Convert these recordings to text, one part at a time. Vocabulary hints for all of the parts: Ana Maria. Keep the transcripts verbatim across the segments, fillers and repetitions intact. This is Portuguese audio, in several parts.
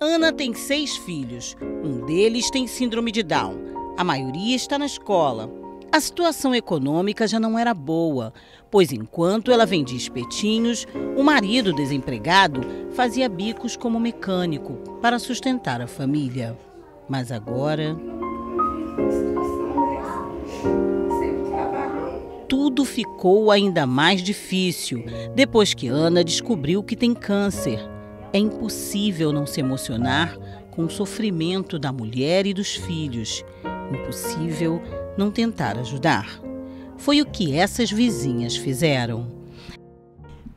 Ana tem seis filhos. Um deles tem síndrome de Down. A maioria está na escola. A situação econômica já não era boa, pois enquanto ela vendia espetinhos, o marido desempregado fazia bicos como mecânico para sustentar a família. Mas agora... tudo ficou ainda mais difícil depois que Ana descobriu que tem câncer. É impossível não se emocionar com o sofrimento da mulher e dos filhos. Impossível não tentar ajudar. Foi o que essas vizinhas fizeram.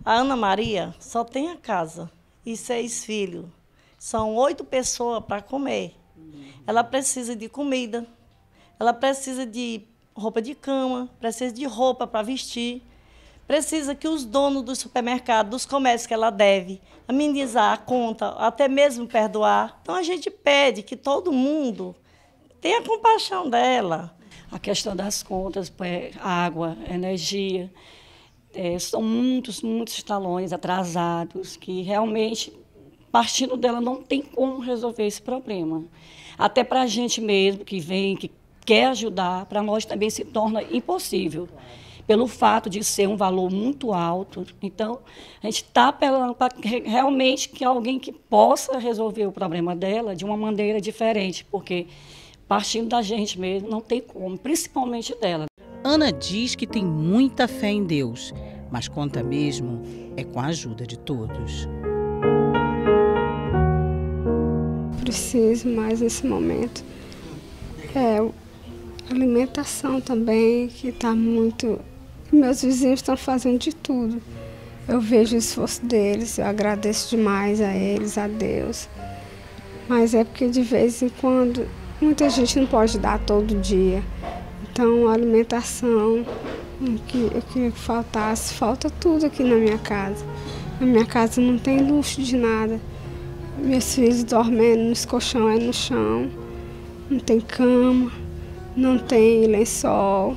A Ana Maria só tem a casa e seis filhos. São oito pessoas para comer. Ela precisa de comida, ela precisa de roupa de cama, precisa de roupa para vestir, precisa que os donos do supermercado, dos comércios que ela deve, amenizar a conta, até mesmo perdoar. Então a gente pede que todo mundo tenha compaixão dela. A questão das contas, água, energia, é, são muitos, muitos talões atrasados que realmente... partindo dela, não tem como resolver esse problema. Até para a gente mesmo, que vem, que quer ajudar, para nós também se torna impossível, pelo fato de ser um valor muito alto. Então, a gente está apelando para realmente que alguém que possa resolver o problema dela de uma maneira diferente, porque partindo da gente mesmo, não tem como, principalmente dela. Ana diz que tem muita fé em Deus, mas conta mesmo é com a ajuda de todos. Preciso mais nesse momento. É, alimentação também, que está muito... Meus vizinhos estão fazendo de tudo. Eu vejo o esforço deles, eu agradeço demais a eles, a Deus. Mas é porque de vez em quando, muita gente não pode dar todo dia. Então, a alimentação, o que eu queria que faltasse, falta tudo aqui na minha casa. Na minha casa não tem luxo de nada. Meus filhos dormem nos colchões, é no chão, não tem cama, não tem lençol,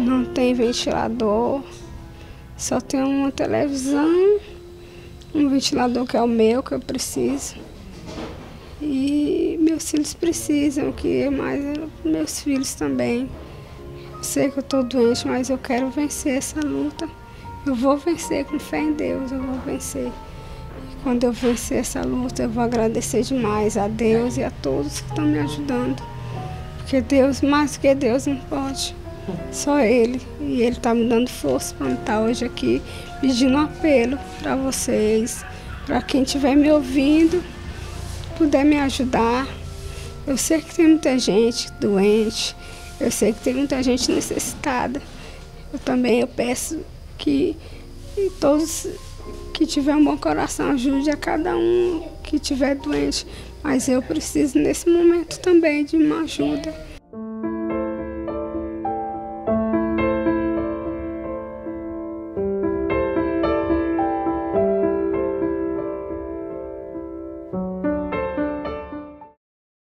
não tem ventilador, só tem uma televisão, um ventilador que é o meu, que eu preciso. E meus filhos precisam, que mais meus filhos também. Sei que eu estou doente, mas eu quero vencer essa luta. Eu vou vencer com fé em Deus, eu vou vencer. Quando eu vencer essa luta, eu vou agradecer demais a Deus e a todos que estão me ajudando. Porque Deus, mais que Deus, não pode. Só Ele. E Ele está me dando força para estar hoje aqui, pedindo um apelo para vocês, para quem estiver me ouvindo, puder me ajudar. Eu sei que tem muita gente doente, eu sei que tem muita gente necessitada. Eu também eu peço que todos... que tiver um bom coração, ajude a cada um que tiver doente. Mas eu preciso nesse momento também de uma ajuda.